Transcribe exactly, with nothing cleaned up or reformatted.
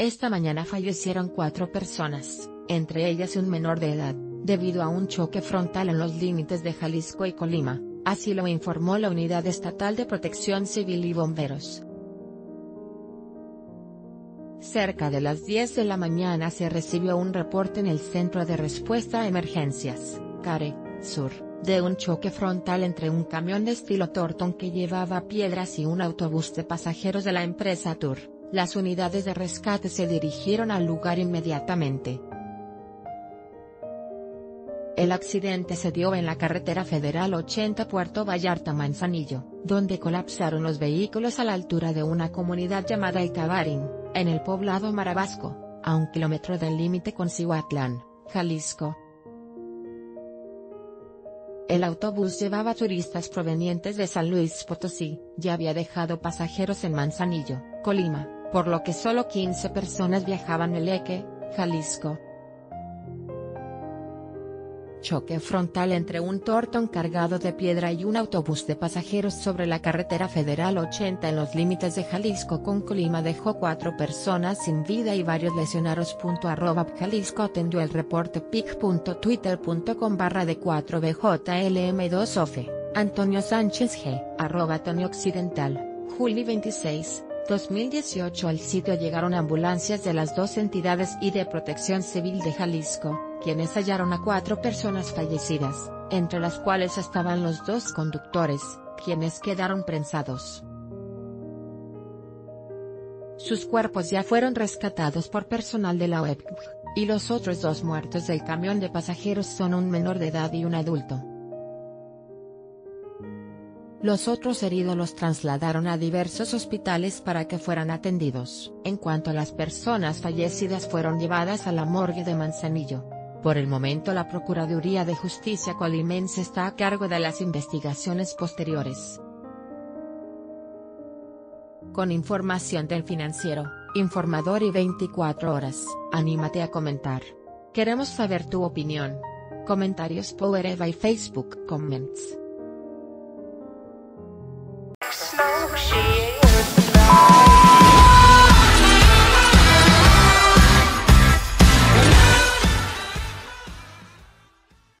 Esta mañana fallecieron cuatro personas, entre ellas un menor de edad, debido a un choque frontal en los límites de Jalisco y Colima, así lo informó la Unidad Estatal de Protección Civil y Bomberos. Cerca de las diez de la mañana se recibió un reporte en el Centro de Respuesta a Emergencias, Care Sur, de un choque frontal entre un camión de estilo Tortón que llevaba piedras y un autobús de pasajeros de la empresa Tour. Las unidades de rescate se dirigieron al lugar inmediatamente. El accidente se dio en la carretera federal ochenta Puerto Vallarta-Manzanillo, donde colapsaron los vehículos a la altura de una comunidad llamada Icabarín, en el poblado Marabasco, a un kilómetro del límite con Cihuatlán, Jalisco. El autobús llevaba turistas provenientes de San Luis Potosí, y había dejado pasajeros en Manzanillo, Colima, por lo que solo quince personas viajaban en Eque, Jalisco. Choque frontal entre un Tortón cargado de piedra y un autobús de pasajeros sobre la carretera federal ochenta en los límites de Jalisco con Colima dejó cuatro personas sin vida y varios lesionados. Arroba Jalisco atendió el reporte pic punto twitter punto com barra de cuatro b j l m dos o f e, Antonio Sánchez G. arroba Tony Occidental, julio veintiséis, dos mil dieciocho. Al sitio llegaron ambulancias de las dos entidades y de Protección Civil de Jalisco, quienes hallaron a cuatro personas fallecidas, entre las cuales estaban los dos conductores, quienes quedaron prensados. Sus cuerpos ya fueron rescatados por personal de la U E P C, y los otros dos muertos del camión de pasajeros son un menor de edad y un adulto. Los otros heridos los trasladaron a diversos hospitales para que fueran atendidos. En cuanto a las personas fallecidas, fueron llevadas a la morgue de Manzanillo. Por el momento la Procuraduría de Justicia Colimense está a cargo de las investigaciones posteriores. Con información del Financiero, Informador y veinticuatro horas, anímate a comentar. Queremos saber tu opinión. Comentarios por Eva y Facebook Comments.